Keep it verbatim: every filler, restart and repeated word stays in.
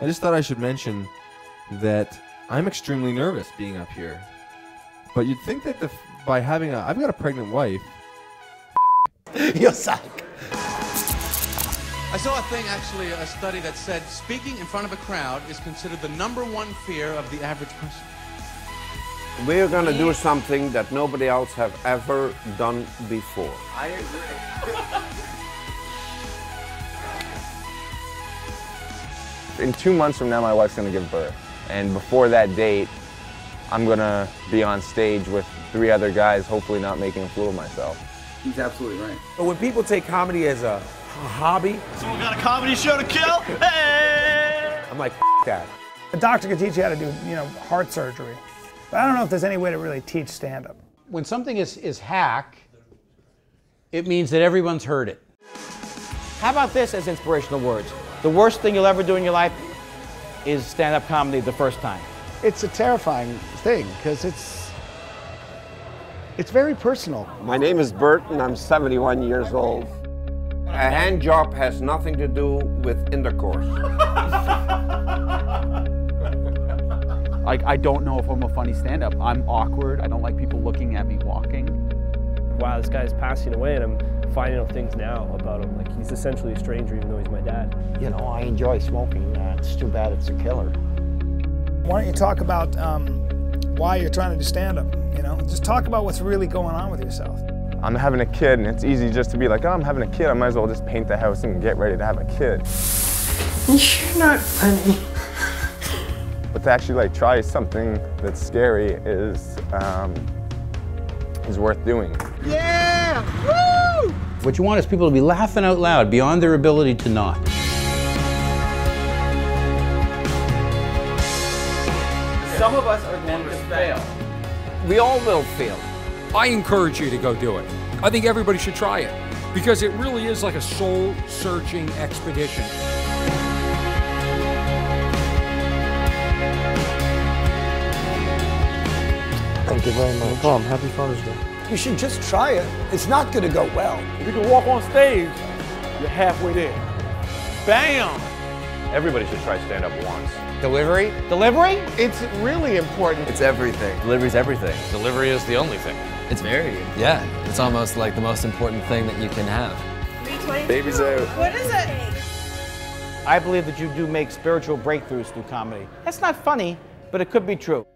I just thought I should mention that I'm extremely nervous being up here. But you'd think that the, by having a... I've got a pregnant wife. You suck. I saw a thing, actually, a study that said speaking in front of a crowd is considered the number one fear of the average person. We're going to do something that nobody else have ever done before. I agree. In two months from now, my wife's going to give birth. And before that date, I'm going to be on stage with three other guys, hopefully not making a fool of myself. He's absolutely right. But when people take comedy as a hobby... Someone got a comedy show to kill? Hey! I'm like, f*** that. A doctor could teach you how to do, you know, heart surgery. But I don't know if there's any way to really teach stand-up. When something is, is hack, it means that everyone's heard it. How about this as inspirational words? The worst thing you'll ever do in your life is stand-up comedy the first time. It's a terrifying thing, because it's, it's very personal. My name is Bert, and I'm seventy-one years old. A hand job has nothing to do with intercourse. Like, I don't know if I'm a funny stand-up. I'm awkward. I don't like people looking at me walking. Wow, this guy's passing away, and I'm finding out things now about him. Like, he's essentially a stranger, even though he's my dad. You know, I enjoy smoking. Uh, it's too bad it's a killer. Why don't you talk about um, why you're trying to do stand-up, you know? Just talk about what's really going on with yourself. I'm having a kid, and it's easy just to be like, oh, I'm having a kid. I might as well just paint the house and get ready to have a kid. You're not funny. But to actually like try something that's scary is um, is worth doing. Yeah! Woo! What you want is people to be laughing out loud beyond their ability to not. Some of us are meant to fail. We all will fail. I encourage you to go do it. I think everybody should try it because it really is like a soul-searching expedition. Thank you very much. Tom, happy Father's Day. You should just try it. It's not going to go well. If you can walk on stage, you're halfway there. Bam! Everybody should try stand-up once. Delivery? Delivery? It's really important. It's everything. Delivery's everything. Delivery is the only thing. It's very. Yeah. It's almost like the most important thing that you can have. three twenty-two. Baby's out. What is it? I believe that you do make spiritual breakthroughs through comedy. That's not funny, but it could be true.